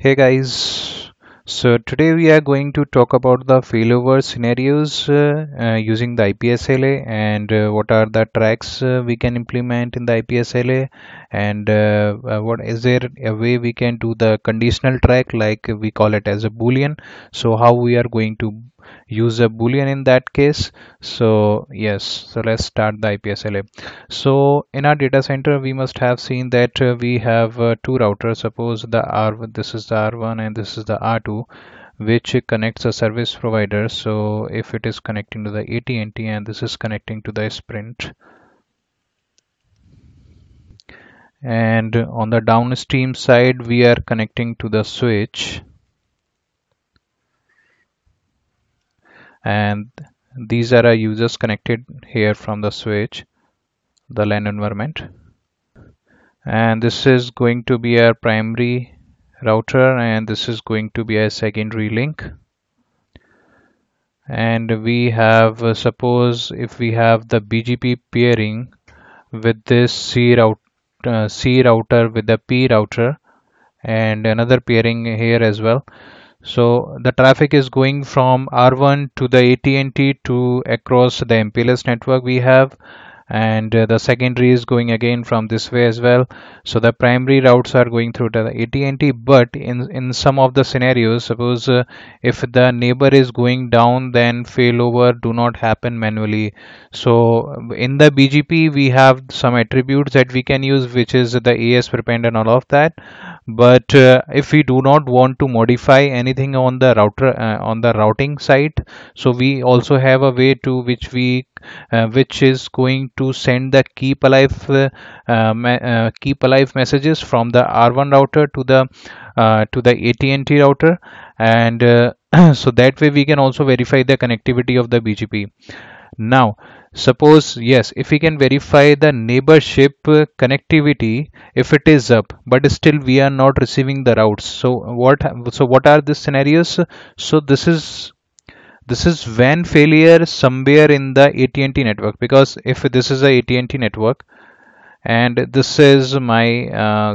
Hey guys, so today we are going to talk about the failover scenarios using the IPSLA and what are the tracks we can implement in the IPSLA, and what is there a way we can do the conditional track, like we call it as a boolean. So how we are going to use a boolean in that case. So yes, so let's start the IPSLA. So in our data center we must have seen that we have two routers. Suppose the this is the R1 and this is the R2, which connects a service provider. So if it is connecting to the AT&T and this is connecting to the Sprint, and on the downstream side we are connecting to the switch, and these are our users connected here from the switch, the LAN environment, and this is going to be our primary router and this is going to be our secondary link. And we have suppose if we have the BGP pairing with this C router with the P router and another pairing here as well. So the traffic is going from R1 to the AT&T to across the MPLS network we have, and the secondary is going again from this way as well. So the primary routes are going through to the AT&T, but in some of the scenarios, suppose if the neighbor is going down, then failover do not happen manually. So in the BGP we have some attributes that we can use, which is the AS prepend and all of that, but if we do not want to modify anything on the router on the routing side, so we also have a way to which is going to send the keep alive messages from the R1 router to the AT&T router, and so that way we can also verify the connectivity of the BGP. Now suppose, yes, if we can verify the neighborship connectivity if it is up, but still we are not receiving the routes. So what are the scenarios? So this is WAN failure somewhere in the AT&T network, because if this is a AT&T network and this is my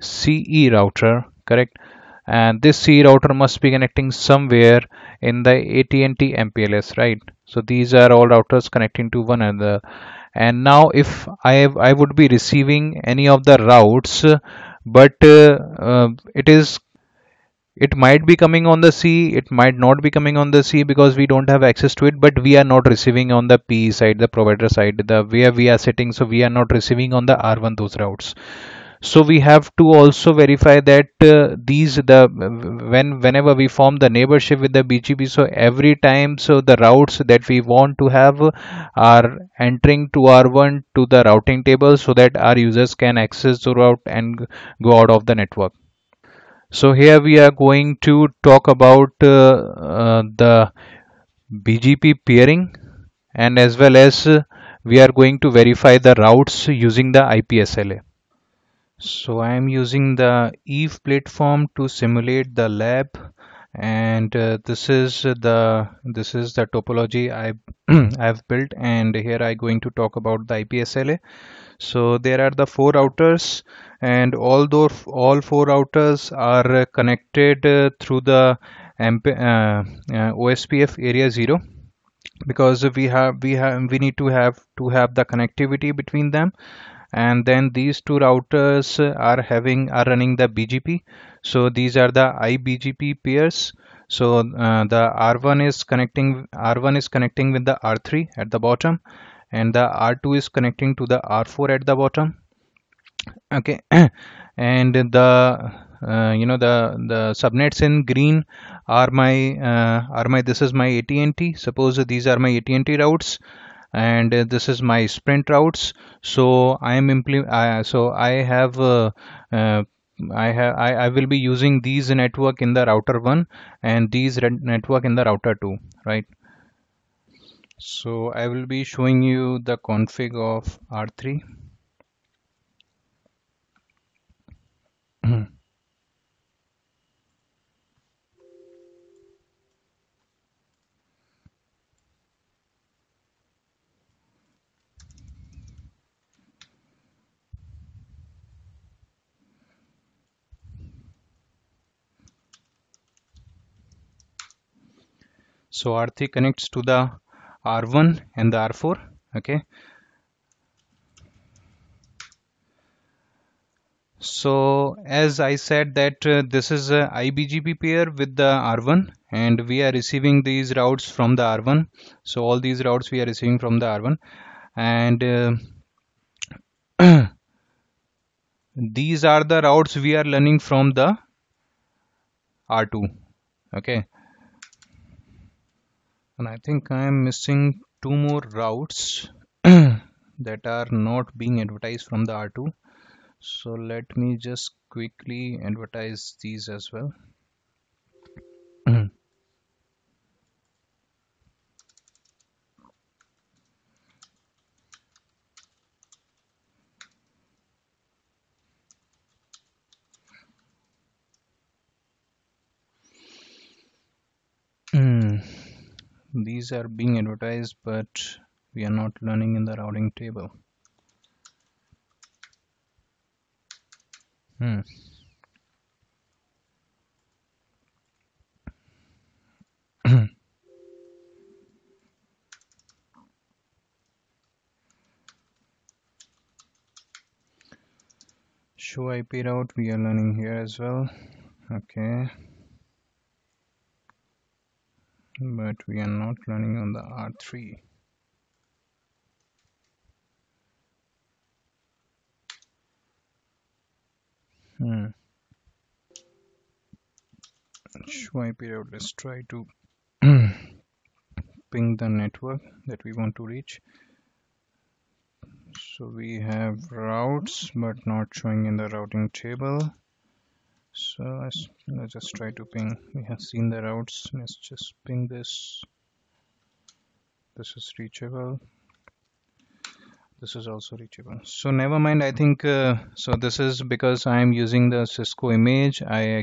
CE router, correct, and this CE router must be connecting somewhere in the AT&T MPLS, right? So these are all routers connecting to one another, and now if I would be receiving any of the routes, but it might be coming on the C, it might not be coming on the C because we don't have access to it, but we are not receiving on the PE side, the provider side, the where we are sitting. So we are not receiving on the R1 those routes. So we have to also verify that whenever we form the neighborship with the BGP, so every time, so the routes that we want to have are entering to R1 to the routing table, so that our users can access the route and go out of the network. So here we are going to talk about the BGP pairing, and as well as we are going to verify the routes using the IPSLA. So I am using the EVE platform to simulate the lab, and this is the topology I've built, and here I'm going to talk about the IPSLA. So there are the four routers, and although all four routers are connected through the OSPF area 0, because we need to have the connectivity between them, and then these two routers are running the BGP. So these are the IBGP pairs. So the R1 is connecting with the R3 at the bottom, and the R2 is connecting to the R4 at the bottom. Okay, and the subnets in green are my this is my AT&T. Suppose these are my AT&T routes, and this is my Sprint routes. So I will be using these network in the router 1 and these network in the router 2, right? So I will be showing you the config of R3. So R3 connects to the R1 and the R4. Okay. So as I said that this is a IBGP pair with the R1, and we are receiving these routes from the R1. So all these routes we are receiving from the R1, and these are the routes we are learning from the R2. Okay. And I think I am missing two more routes that are not being advertised from the R2. So let me just quickly advertise these as well. These are being advertised, but we are not learning in the routing table. Show IP route we are learning here as well. Okay. But we are not learning on the R3. Show IP route. Let's try to ping the network that we want to reach. So we have routes, but not showing in the routing table. So let's just try to ping. We have seen the routes. Let's just ping this. This is reachable. This is also reachable. So never mind. I think so. This is because I am using the Cisco image. I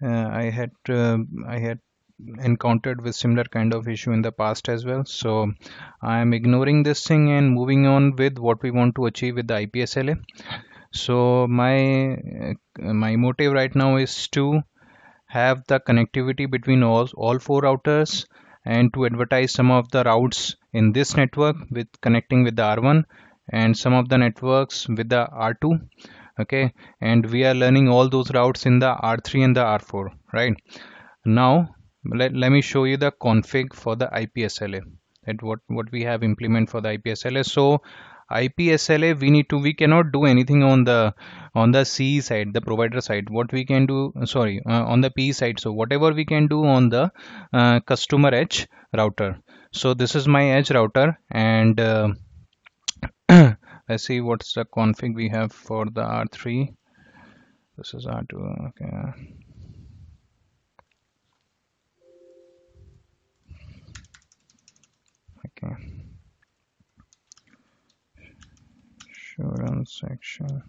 had encountered with similar kind of issue in the past as well. So I am ignoring this thing and moving on with what we want to achieve with the IPSLA. So my motive right now is to have the connectivity between all four routers and to advertise some of the routes in this network with connecting with the R1 and some of the networks with the R2. Okay, and we are learning all those routes in the R3 and the R4. Right now, let me show you the config for the IPSLA, that what we have implemented for the IPSLA. So IPSLA, we cannot do anything on the CE side, the provider side. What we can do, sorry, on the PE side. So whatever we can do on the customer edge router. So this is my edge router, and let's see what's the config we have for the R3. This is R2. Okay. Okay. Section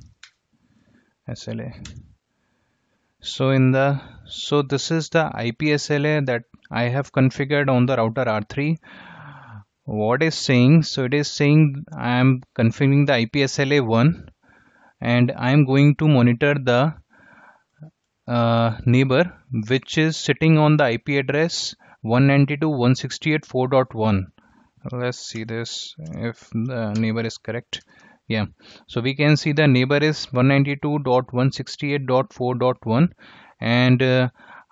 SLA. So this is the IPSLA that I have configured on the router R3. What is saying? So it is saying I am configuring the IPSLA 1, and I am going to monitor the neighbor which is sitting on the IP address 192.168.4.1. Let's see this if the neighbor is correct. Yeah, so we can see the neighbor is 192.168.4.1, and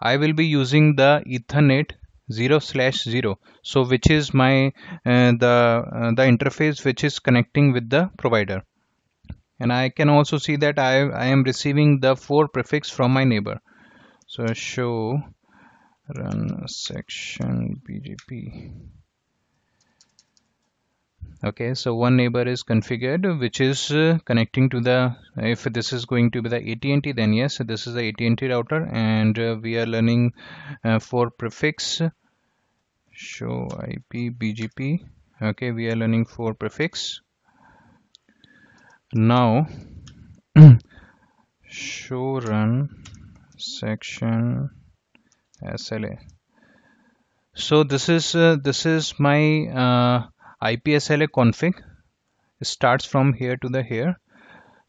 I will be using the Ethernet 0/0, so which is my the interface which is connecting with the provider. And I can also see that I am receiving the 4 prefix from my neighbor. So show run section BGP. Okay, so one neighbor is configured which is connecting to the, if this is going to be the AT&T, then yes, this is the AT&T router, and we are learning for prefix show IP BGP. Okay, we are learning for prefix. Now show run section SLA. So this is my IPSLA config. It starts from here to the here.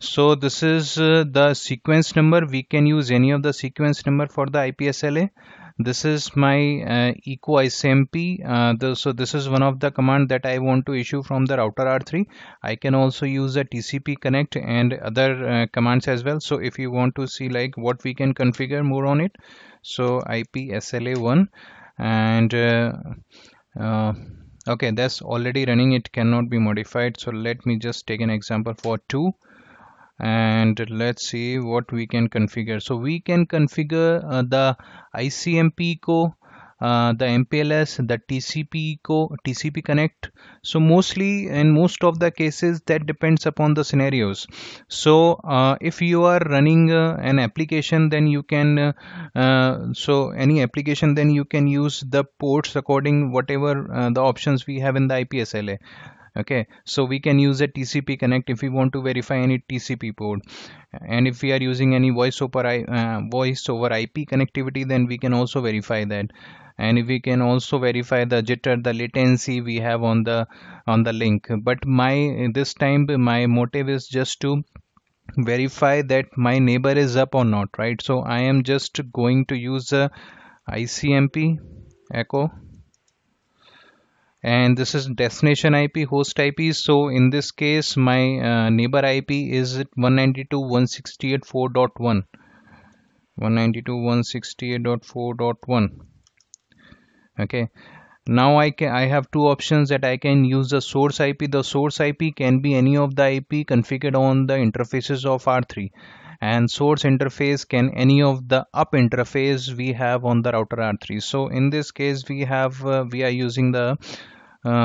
So this is the sequence number. We can use any of the sequence number for the IPSLA. This is my ECO ICMP. So this is one of the command that I want to issue from the router R3. I can also use the TCP connect and other commands as well. So if you want to see like what we can configure more on it. So IPSLA1 and okay, that's already running. It cannot be modified. So let me just take an example for 2. And let's see what we can configure. So we can configure the ICMP ECO, the MPLS, the TCP ECO, TCP connect. So mostly in most of the cases that depends upon the scenarios. So if you are running an application, then you can so any application, then you can use the ports according whatever the options we have in the IPSLA. Okay, so we can use a TCP connect if we want to verify any TCP port, and if we are using any voice over IP connectivity, then we can also verify that, and we can also verify the jitter, the latency we have on the link. But this time my motive is just to verify that my neighbor is up or not, right? So I am just going to use the ICMP ECO. And this is destination IP, host IP. So in this case, my neighbor IP is 192.168.4.1. 192.168.4.1. Okay. Now I have two options that I can use the source IP. The source IP can be any of the IP configured on the interfaces of R3. And source interface can any of the up interface we have on the router R3. So in this case we have we are using the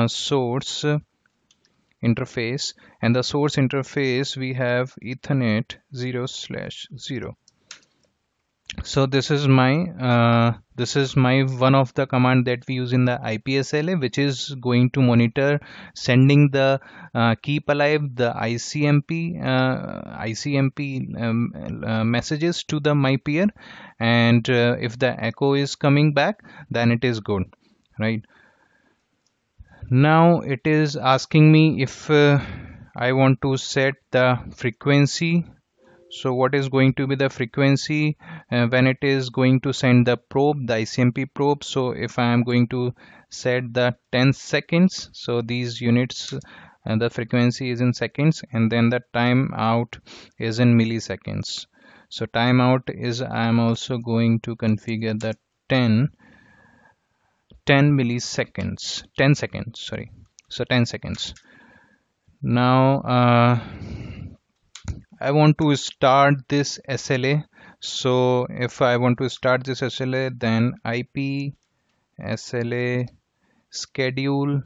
source interface, and the source interface we have Ethernet 0/0. So this is my one of the command that we use in the IPSLA, which is going to monitor sending the keep alive, the ICMP messages to the my peer, and if the echo is coming back, then it is good, right? Now it is asking me if I want to set the frequency. So what is going to be the frequency when it is going to send the probe, the ICMP probe. So if I am going to set the 10 seconds, so these units and the frequency is in seconds, and then the time out is in milliseconds. So time out is, I am also going to configure the 10 seconds, sorry. So 10 seconds. Now, I want to start this SLA. So if I want to start this SLA, then IPSLA schedule,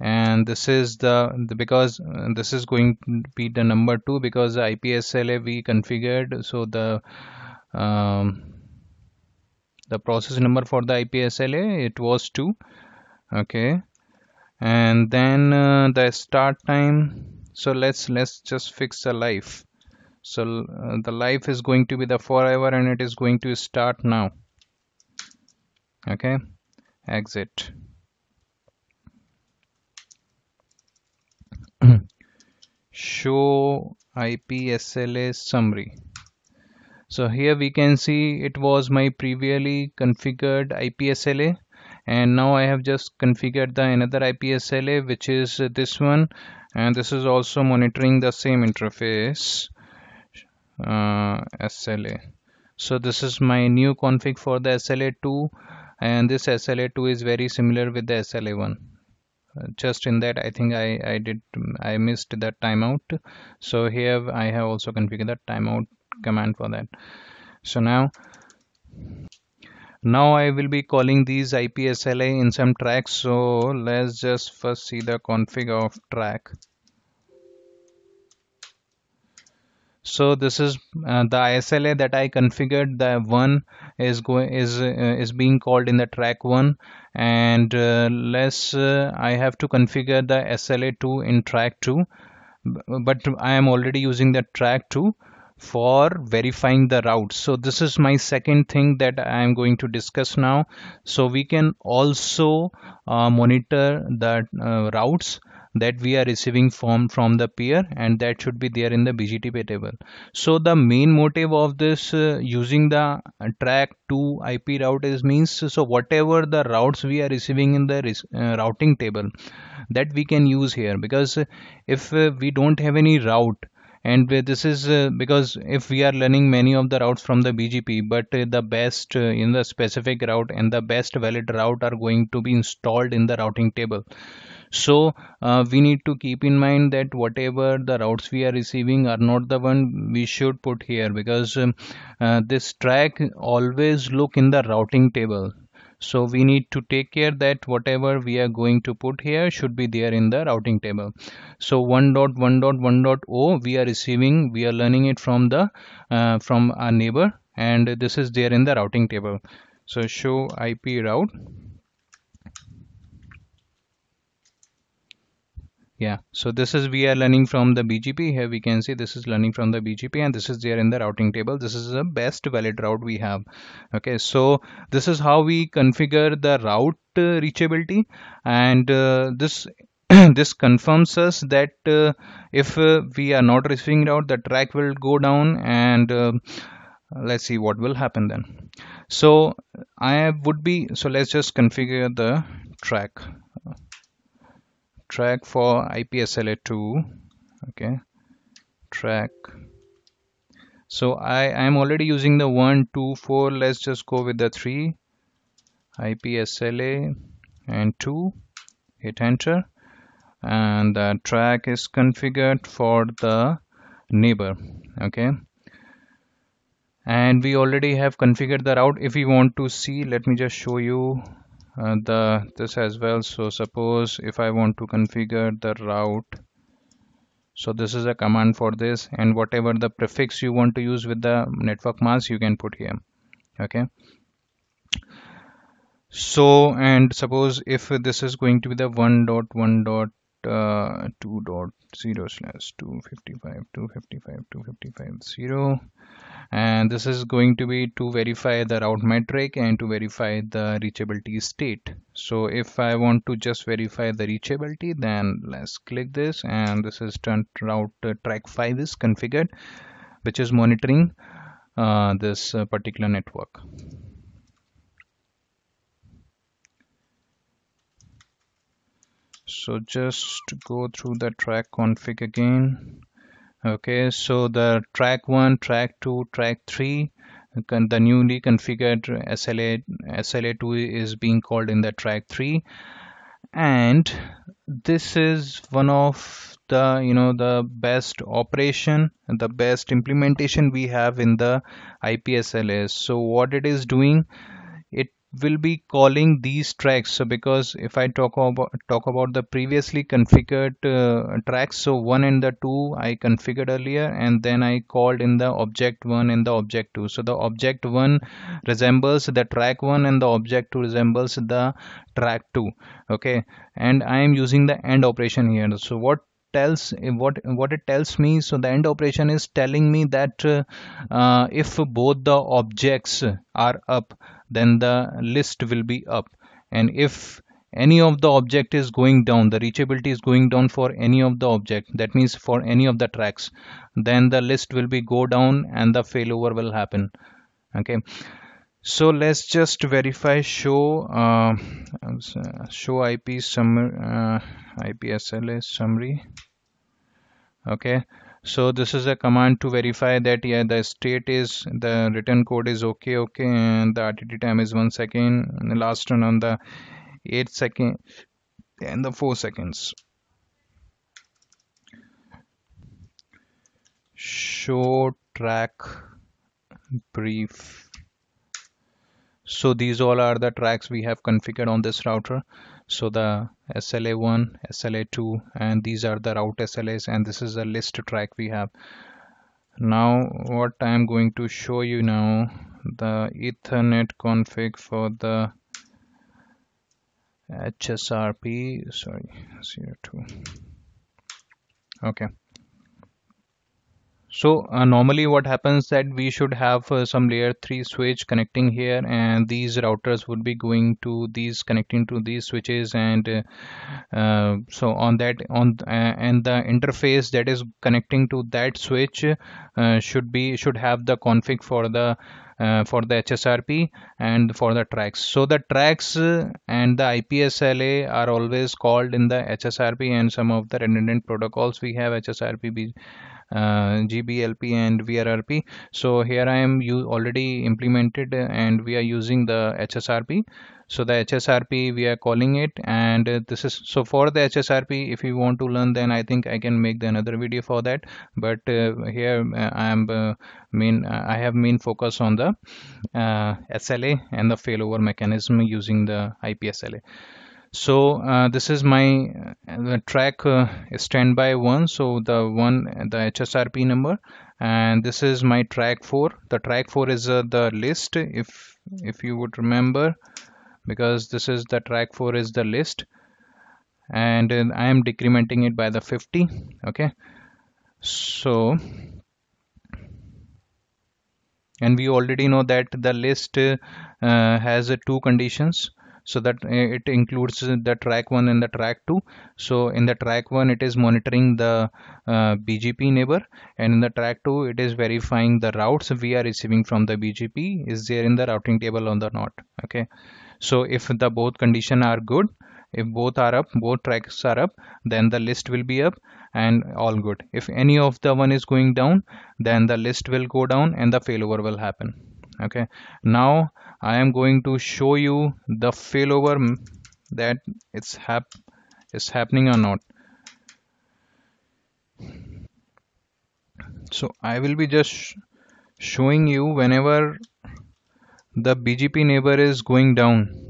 and this is the because this is going to be the number 2, because the IPSLA we configured. So the process number for the IPSLA, it was 2. Okay, and then the start time. So let's just fix the life. So the life is going to be the forever, and it is going to start now. Okay, exit. Show IPSLA summary. So here we can see it was my previously configured IPSLA, and now I have just configured the another IPSLA, which is this one, and this is also monitoring the same interface. SLA. So this is my new config for the SLA2, and this SLA2 is very similar with the SLA1. Just in that I think I missed the timeout. So here I have also configured the timeout command for that. So now I will be calling these IPSLA in some tracks. So let's just first see the config of track. So this is the ISLA that I configured. The one is being called in the track 1, and I have to configure the SLA2 in track 2, but I am already using the track 2 for verifying the routes. So this is my second thing that I am going to discuss now. So we can also monitor the routes that we are receiving from the peer, and that should be there in the BGTP table. So the main motive of this using the track 2 IP route is means, so whatever the routes we are receiving in the routing table, that we can use here, because if we don't have any route, and this is because if we are learning many of the routes from the BGP, but the best in the specific route and the best valid route are going to be installed in the routing table. So we need to keep in mind that whatever the routes we are receiving are not the one we should put here, because this track always look in the routing table. So we need to take care that whatever we are going to put here should be there in the routing table. So 1.1.1.0 we are receiving, we are learning it from the from our neighbor, and this is there in the routing table. So show IP route. Yeah, so this is we are learning from the BGP. Here we can see this is learning from the BGP, and this is there in the routing table. This is the best valid route we have. Okay, so this is how we configure the route reachability, and this confirms us that if we are not receiving route, the track will go down, and let's see what will happen then. So let's just configure the track for IPSLA 2. Okay, track, so I'm already using the 1, 2, 4. Let's just go with the 3 IPSLA and 2. Hit enter, and the track is configured for the neighbor. Okay, and we already have configured the route. If we want to see, let me just show you this as well. So suppose if I want to configure the route, so this is a command for this, and whatever the prefix you want to use with the network mask, you can put here. Okay, so and suppose if this is going to be the 1.1.2.0/255.255.255.0, and this is going to be to verify the route metric and to verify the reachability state. So if I want to just verify the reachability, then let's click this, and this is turned route track 5 is configured, which is monitoring this particular network. So just go through the track config again. Okay, so the track 1, track 2, track 3, the newly configured SLA 2 is being called in the track 3, and this is one of the the best operation and the best implementation we have in the IPSLA. So what it is doing, it will be calling these tracks. So because if I talk about the previously configured tracks, so 1 and the 2 I configured earlier, and then I called in the object 1 and the object 2. So the object 1 resembles the track 1, and the object 2 resembles the track 2. Okay, and I am using the AND operation here. So what it tells me, so the AND operation is telling me that if both the objects are up, then the list will be up, and if any of the object is going down, the reachability is going down for any of the object, that means for any of the tracks, then the list will be go down and the failover will happen. Okay, so let's just verify show IP summary, IPSLA summary. Okay, so this is a command to verify that yeah, the state is, the return code is okay, and the RTT time is 1 second, and the last run on the 8 second and the 4 seconds. Show track brief. So these all are the tracks we have configured on this router. So the SLA 1, SLA 2, and these are the route SLAs, and this is the list track we have. Now what I am going to show you now, the Ethernet config for the HSRP, sorry, 02. Okay, So normally what happens that we should have some layer 3 switch connecting here, and these routers would be going to these, connecting to these switches, and so on that and the interface that is connecting to that switch should have the config for the HSRP and for the tracks. So the tracks and the IPSLA are always called in the HSRP, and some of the redundant protocols we have HSRP, GBLP and VRRP. So here I am already implemented, and we are using the HSRP. So the HSRP we are calling it, and this is, so for the HSRP if you want to learn, then I think I can make another video for that, but here I have main focus on the SLA and the failover mechanism using the IPSLA. So this is my track standby 1, so the HSRP number, and this is my track 4. The track 4 is the list, if you would remember, because this is the track 4 is the list, and I am decrementing it by the 50. Okay, so, and we already know that the list has 2 conditions, so that it includes the track 1 and the track 2. So in the track 1 it is monitoring the BGP neighbor, and in the track 2 it is verifying the routes we are receiving from the BGP, is there in the routing table or not. Okay, so if the both conditions are good, if both are up, both tracks are up, then the list will be up and all good. If any of the one is going down, then the list will go down and the failover will happen. Okay, now I am going to show you the failover that is happening or not. So I will be just showing you whenever the BGP neighbor is going down.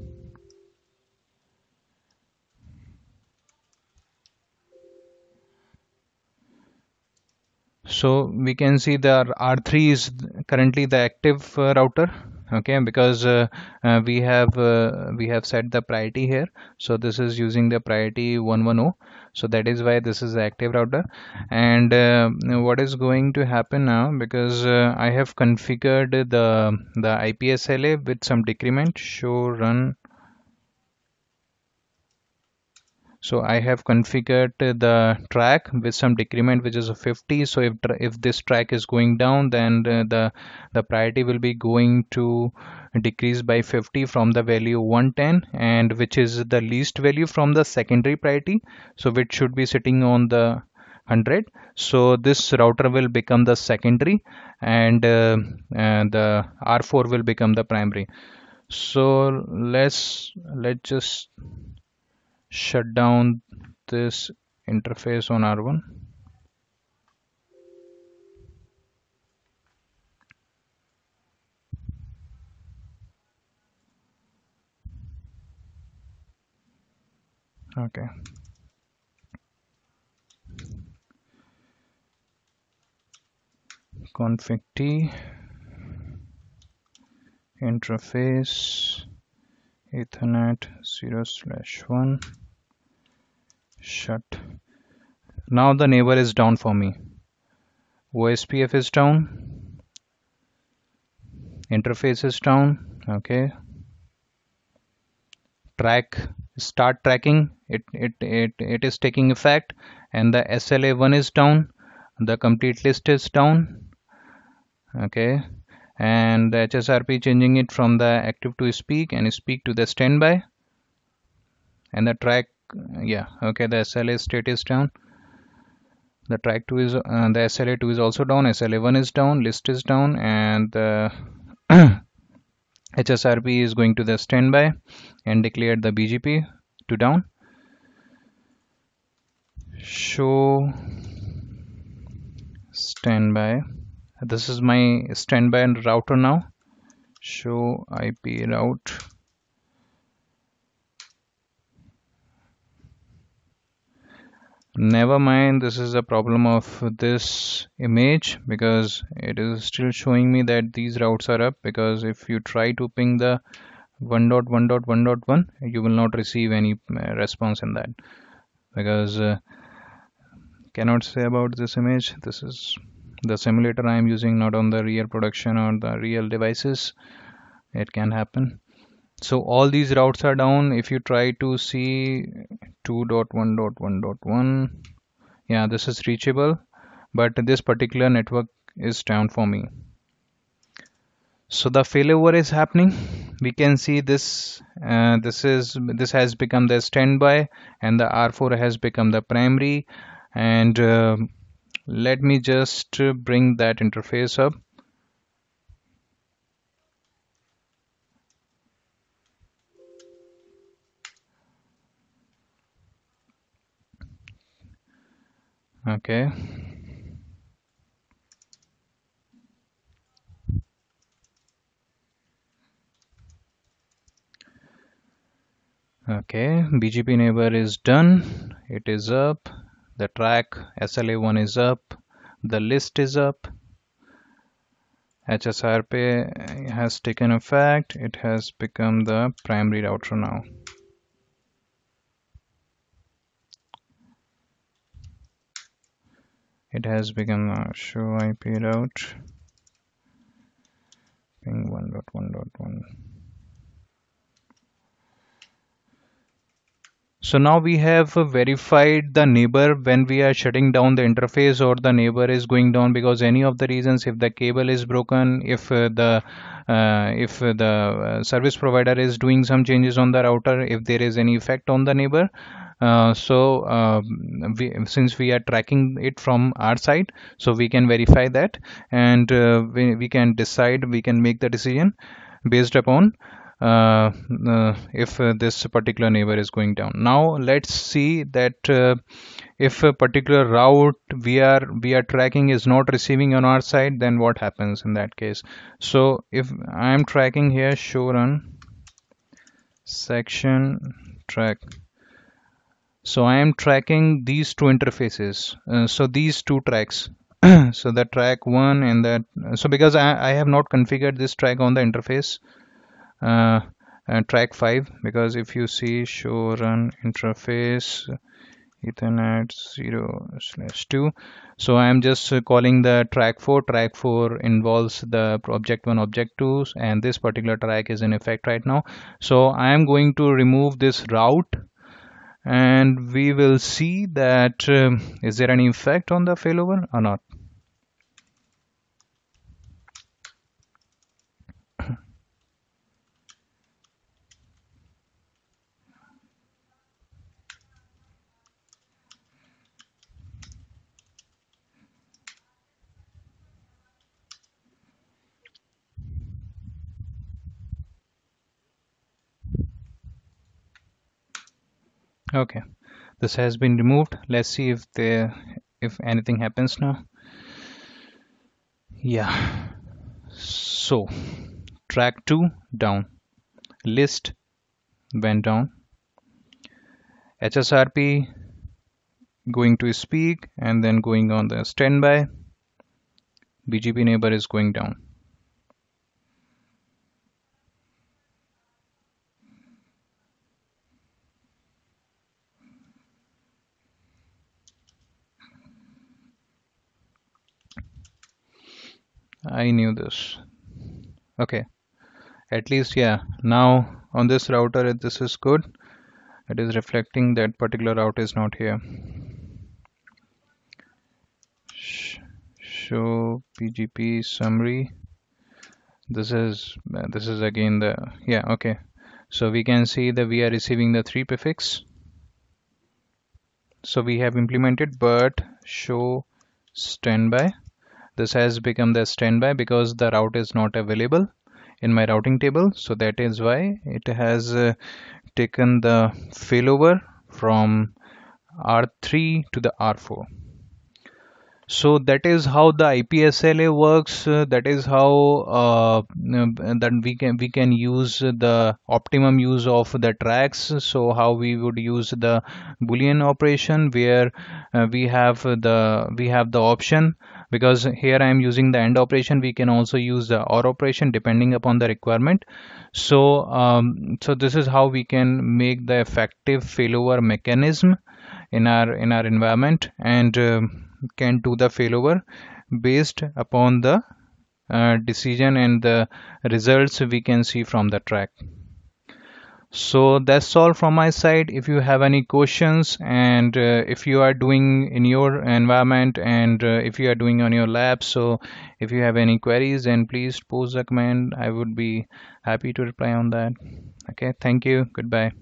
So we can see the R3 is currently the active router. Okay, because we have set the priority here, so this is using the priority 110, so that is why this is the active router. And what is going to happen now, because I have configured the IPSLA with some decrement, show run. So I have configured the track with some decrement, which is a 50. So if this track is going down, then the priority will be going to decrease by 50 from the value 110, and which is the least value from the secondary priority, so which should be sitting on the 100. So this router will become the secondary, and the R4 will become the primary. So let's just shut down this interface on R1. Okay. Config T, interface Ethernet 0/1, shut. Now the neighbor is down for me. OSPF is down, interface is down. Okay, track start tracking, it is taking effect, and the SLA1 is down, the complete list is down. Okay, and the HSRP changing it from the active to speak and speak to the standby, and the track, yeah, okay, the SLA state is down, the track 2 is the SLA2 is also down, SLA1 is down, list is down, and the HSRP is going to the standby and declared the BGP to down. Show standby. This is my standby router now. Show IP route. Never mind, this is a problem of this image, because it is still showing me that these routes are up, because if you try to ping the 1.1.1.1, you will not receive any response in that, because cannot say about this image. This is the simulator I am using, not on the real production or the real devices. It can happen. So all these routes are down. If you try to see 2.1.1.1, yeah, this is reachable, but this particular network is down for me. So the failover is happening. We can see this. This has become the standby, and the R4 has become the primary. And let me just bring that interface up. Okay. Okay, BGP neighbor is done. It is up. The track SLA1 is up. The list is up. HSRP has taken effect. It has become the primary router now. It has become a show IP route, ping 1.1.1. So now we have verified the neighbor when we are shutting down the interface or the neighbor is going down, because any of the reasons, if the cable is broken, if the service provider is doing some changes on the router, if there is any effect on the neighbor. Since we are tracking it from our side, so we can verify that, and we can decide, we can make the decision based upon if this particular neighbor is going down. Now let's see that if a particular route we are tracking is not receiving on our side, then what happens in that case. So if I am tracking here, show run section track. So I am tracking these two interfaces, so these two tracks. So the track one and that, so because I have not configured this track on the interface, track 5, because if you see show run interface Ethernet 0/2, so I am just calling the track 4. Track 4 involves the object 1, object 2, and this particular track is in effect right now. So I am going to remove this route, and we will see that is there any effect on the failover or not. Okay, this has been removed. Let's see if anything happens now. Yeah, so track 2 down, list went down, HSRP going to speak and then going on the standby, BGP neighbor is going down. I knew this. Okay, at least, yeah, now on this router this is good. It is reflecting that particular route is not here. Show BGP summary. This is again the, yeah, okay, so we can see that we are receiving the 3 prefix, so we have implemented. But show standby, this has become the standby because the route is not available in my routing table. So that is why it has taken the failover from R3 to the R4. So that is how the IPSLA works. That is how that we can use the optimum use of the tracks. So how we would use the Boolean operation, where we have the option, because here I am using the AND operation. We can also use the OR operation depending upon the requirement. So so this is how we can make the effective failover mechanism in our environment, and can do the failover based upon the decision and the results we can see from the track. So that's all from my side. If you have any questions, and if you are doing in your environment, and if you are doing on your lab, so if you have any queries, then please post a comment. I would be happy to reply on that. Okay, thank you. Goodbye.